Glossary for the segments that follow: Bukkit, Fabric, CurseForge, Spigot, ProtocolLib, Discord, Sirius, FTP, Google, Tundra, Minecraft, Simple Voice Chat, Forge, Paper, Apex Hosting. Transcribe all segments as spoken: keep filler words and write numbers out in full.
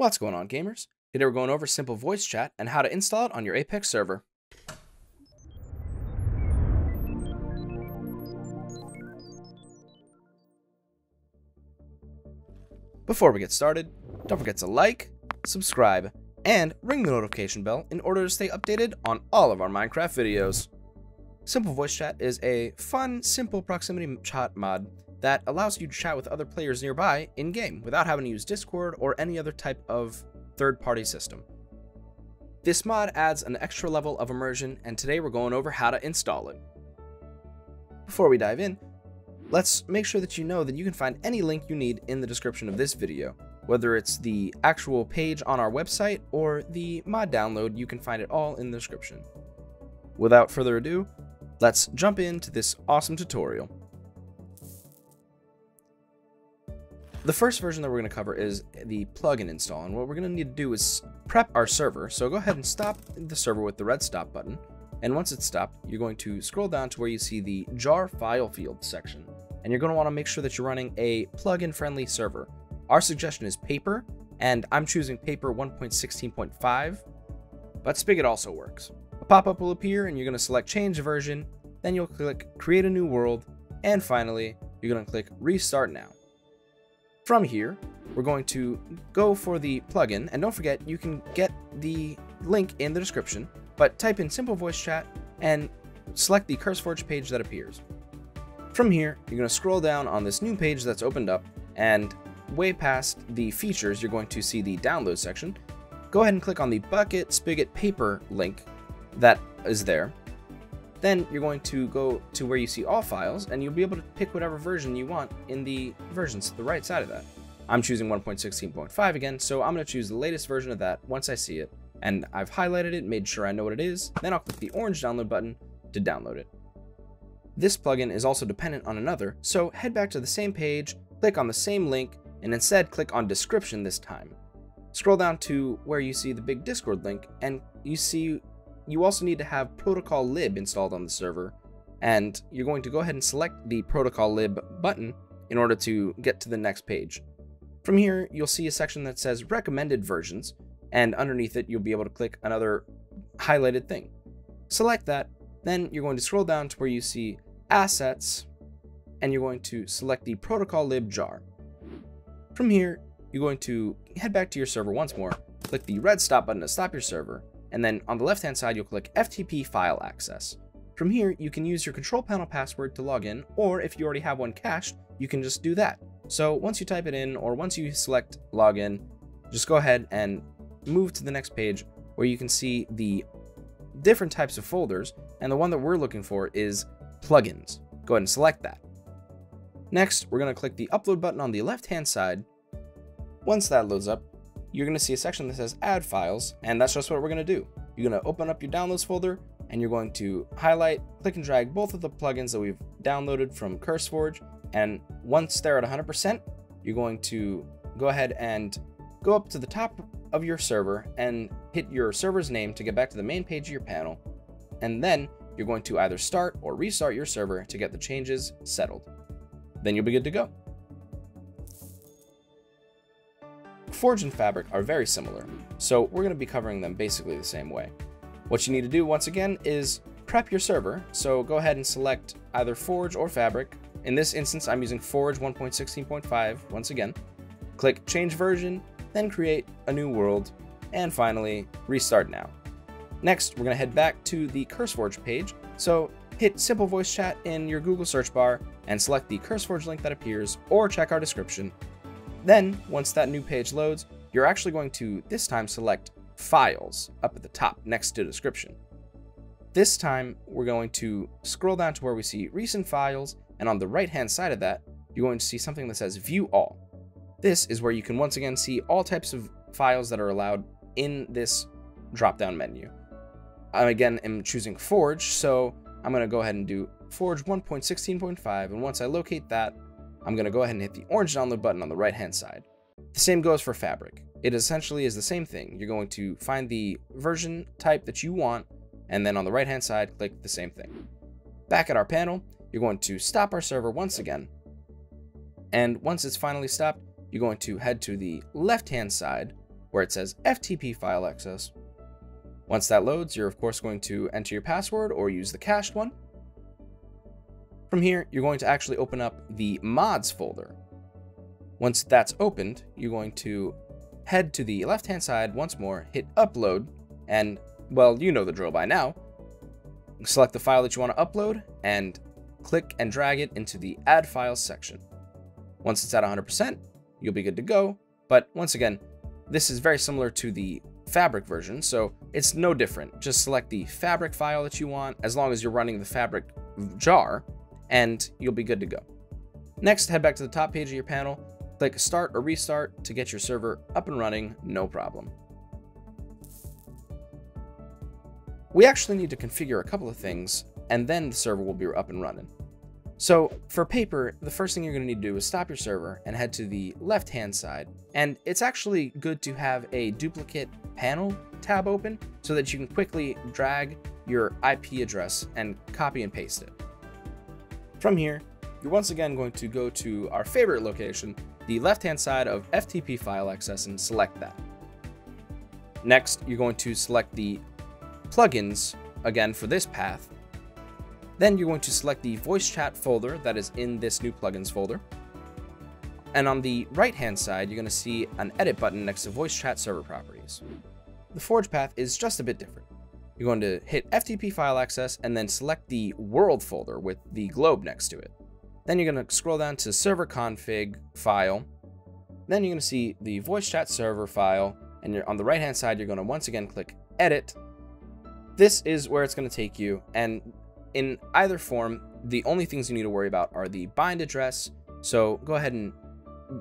What's going on, gamers? Today we're going over Simple Voice Chat and how to install it on your Apex server. Before we get started, don't forget to like, subscribe, and ring the notification bell in order to stay updated on all of our Minecraft videos. Simple Voice Chat is a fun, simple proximity chat mod that allows you to chat with other players nearby in-game without having to use Discord or any other type of third-party system. This mod adds an extra level of immersion, and today we're going over how to install it. Before we dive in, let's make sure that you know that you can find any link you need in the description of this video, whether it's the actual page on our website or the mod download. You can find it all in the description. Without further ado, let's jump into this awesome tutorial. The first version that we're going to cover is the plugin install, and what we're going to need to do is prep our server. So go ahead and stop the server with the red stop button, and once it's stopped, you're going to scroll down to where you see the jar file field section, and you're going to want to make sure that you're running a plugin friendly server. Our suggestion is Paper, and I'm choosing Paper one point sixteen point five, but Spigot also works. A pop-up will appear, and you're going to select change version, then you'll click create a new world, and finally you're going to click restart now. From here, we're going to go for the plugin, and don't forget, you can get the link in the description, but type in Simple Voice Chat and select the CurseForge page that appears. From here, you're going to scroll down on this new page that's opened up, and way past the features, you're going to see the download section. Go ahead and click on the Bukkit, Spigot, Paper link that is there. Then you're going to go to where you see all files, and you'll be able to pick whatever version you want in the versions to the right side of that. I'm choosing one point sixteen point five again, so I'm going to choose the latest version of that once I see it. And I've highlighted it, made sure I know what it is. Then I'll click the orange download button to download it. This plugin is also dependent on another, so head back to the same page, click on the same link, and instead click on description this time. Scroll down to where you see the big Discord link, and you see you also need to have ProtocolLib installed on the server, and you're going to go ahead and select the ProtocolLib button in order to get to the next page. From here, you'll see a section that says recommended versions, and underneath it, you'll be able to click another highlighted thing. Select that, then you're going to scroll down to where you see assets, and you're going to select the ProtocolLib jar. From here, you're going to head back to your server once more, click the red stop button to stop your server, and then on the left-hand side, you'll click F T P file access. From here, you can use your control panel password to log in, or if you already have one cached, you can just do that. So once you type it in, or once you select login, just go ahead and move to the next page where you can see the different types of folders, and the one that we're looking for is plugins. Go ahead and select that. Next, we're gonna click the upload button on the left-hand side. Once that loads up, you're going to see a section that says add files, and that's just what we're going to do. You're going to open up your downloads folder, and you're going to highlight, click and drag both of the plugins that we've downloaded from CurseForge, and once they're at one hundred percent, you're going to go ahead and go up to the top of your server and hit your server's name to get back to the main page of your panel, and then you're going to either start or restart your server to get the changes settled. Then you'll be good to go. Forge and Fabric are very similar, so we're going to be covering them basically the same way. What you need to do once again is prep your server, so go ahead and select either Forge or Fabric. In this instance, I'm using Forge one point sixteen point five once again. Click change version, then create a new world, and finally restart now. Next, we're going to head back to the CurseForge page, so hit Simple Voice Chat in your Google search bar and select the CurseForge link that appears, or check our description. Then, once that new page loads, you're actually going to, this time, select Files up at the top next to Description. This time, we're going to scroll down to where we see Recent Files, and on the right-hand side of that, you're going to see something that says View All. This is where you can once again see all types of files that are allowed in this drop-down menu. I, again, am choosing Forge, so I'm going to go ahead and do Forge one point sixteen point five, and once I locate that, I'm going to go ahead and hit the orange download button on the right hand side. The same goes for Fabric. It essentially is the same thing. You're going to find the version type that you want, and then on the right hand side, click the same thing. Back at our panel, you're going to stop our server once again. And once it's finally stopped, you're going to head to the left hand side where it says F T P file access. Once that loads, you're of course going to enter your password or use the cached one. From here, you're going to actually open up the mods folder. Once that's opened, you're going to head to the left-hand side once more, hit upload, and well, you know the drill by now. Select the file that you want to upload and click and drag it into the add files section. Once it's at one hundred percent, you'll be good to go. But once again, this is very similar to the Fabric version, so it's no different. Just select the Fabric file that you want, as long as you're running the Fabric jar, and you'll be good to go. Next, head back to the top page of your panel, click start or restart to get your server up and running, no problem. We actually need to configure a couple of things, and then the server will be up and running. So for Paper, the first thing you're going to need to do is stop your server and head to the left-hand side. And it's actually good to have a duplicate panel tab open so that you can quickly drag your I P address and copy and paste it. From here, you're once again going to go to our favorite location, the left-hand side of F T P file access, and select that. Next, you're going to select the plugins again for this path. Then you're going to select the voice chat folder that is in this new plugins folder. And on the right-hand side, you're going to see an edit button next to voice chat server properties. The Forge path is just a bit different. You're going to hit F T P file access and then select the world folder with the globe next to it. Then you're going to scroll down to server config file. Then you're going to see the voice chat server file. And you're on the right-hand side, you're going to once again click edit. This is where it's going to take you. And in either form, the only things you need to worry about are the bind address. So go ahead and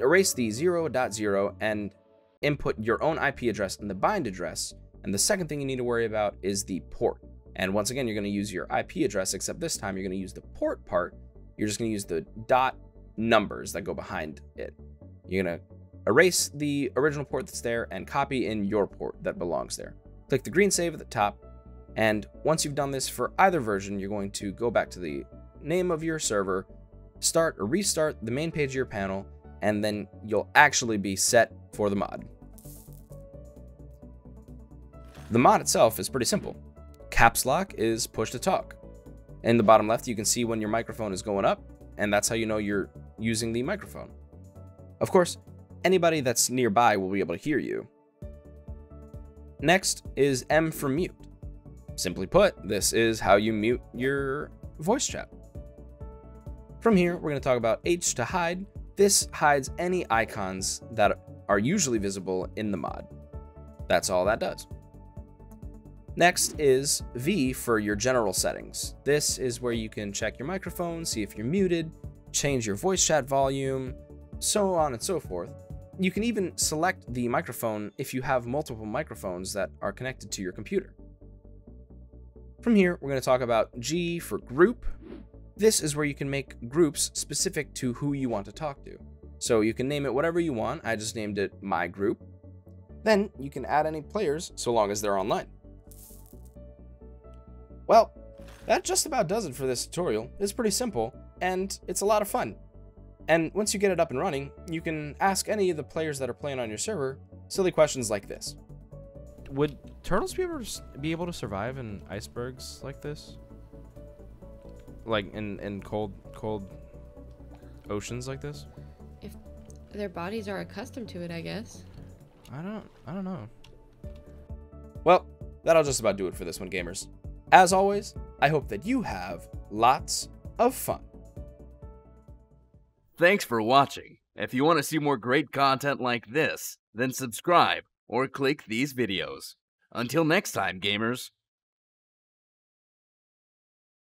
erase the zero dot zero and input your own I P address in the bind address. And the second thing you need to worry about is the port. And once again, you're going to use your I P address, except this time you're going to use the port part. You're just going to use the dot numbers that go behind it. You're going to erase the original port that's there and copy in your port that belongs there. Click the green save at the top. And once you've done this for either version, you're going to go back to the name of your server, start or restart the main page of your panel, and then you'll actually be set for the mod. The mod itself is pretty simple. Caps lock is push to talk. In the bottom left, you can see when your microphone is going up, and that's how you know you're using the microphone. Of course, anybody that's nearby will be able to hear you. Next is M for mute. Simply put, this is how you mute your voice chat. From here, we're going to talk about H to hide. This hides any icons that are usually visible in the mod. That's all that does. Next is V for your general settings. This is where you can check your microphone, see if you're muted, change your voice chat volume, so on and so forth. You can even select the microphone if you have multiple microphones that are connected to your computer. From here, we're going to talk about G for group. This is where you can make groups specific to who you want to talk to. So you can name it whatever you want. I just named it my group. Then you can add any players so long as they're online. Well, that just about does it for this tutorial. It's pretty simple and it's a lot of fun. And once you get it up and running, you can ask any of the players that are playing on your server silly questions like this. Would turtles be able, to, be able to survive in icebergs like this? Like in, in cold cold oceans like this? If their bodies are accustomed to it, I guess. I don't I don't know. Well, that'll just about do it for this one, gamers. As always, I hope that you have lots of fun. Thanks for watching. If you want to see more great content like this, then subscribe or click these videos. Until next time, gamers.